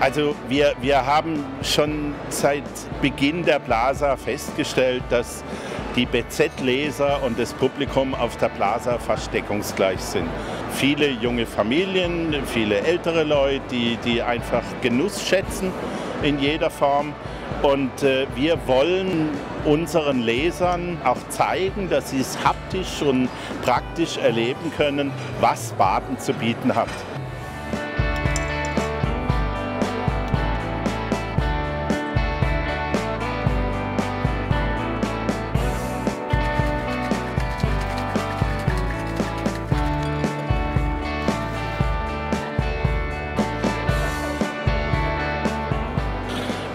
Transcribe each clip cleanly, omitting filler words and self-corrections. Also wir haben schon seit Beginn der Plaza festgestellt, dass die BZ-Leser und das Publikum auf der Plaza fast deckungsgleich sind. Viele junge Familien, viele ältere Leute, die einfach Genuss schätzen in jeder Form. Und wir wollen unseren Lesern auch zeigen, dass sie es haptisch und praktisch erleben können, was Baden zu bieten hat.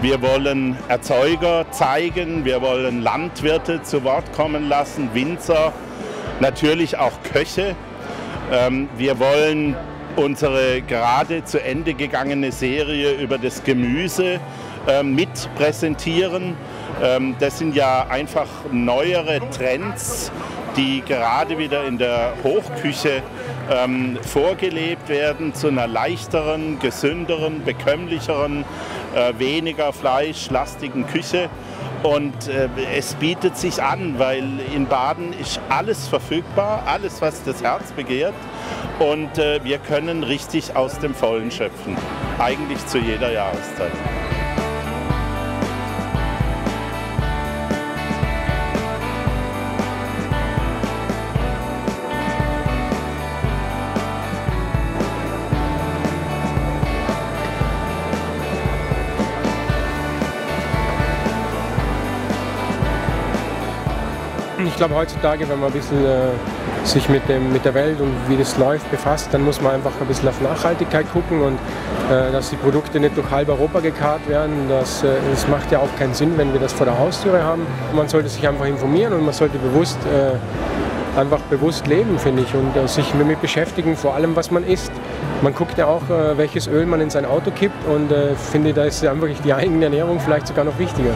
Wir wollen Erzeuger zeigen, wir wollen Landwirte zu Wort kommen lassen, Winzer, natürlich auch Köche. Wir wollen unsere gerade zu Ende gegangene Serie über das Gemüse mit präsentieren. Das sind ja einfach neuere Trends, die gerade wieder in der Hochküche vorgelebt werden, zu einer leichteren, gesünderen, bekömmlicheren, weniger fleischlastigen Küche. Und es bietet sich an, weil in Baden ist alles verfügbar, alles, was das Herz begehrt. Und wir können richtig aus dem Vollen schöpfen, eigentlich zu jeder Jahreszeit. Ich glaube, heutzutage, wenn man ein bisschen sich mit der Welt und wie das läuft befasst, dann muss man einfach ein bisschen auf Nachhaltigkeit gucken und dass die Produkte nicht durch halb Europa gekarrt werden. Das macht ja auch keinen Sinn, wenn wir das vor der Haustüre haben. Man sollte sich einfach informieren und man sollte bewusst leben, finde ich, und sich damit beschäftigen, vor allem was man isst. Man guckt ja auch, welches Öl man in sein Auto kippt, und finde, da ist ja wirklich die eigene Ernährung vielleicht sogar noch wichtiger.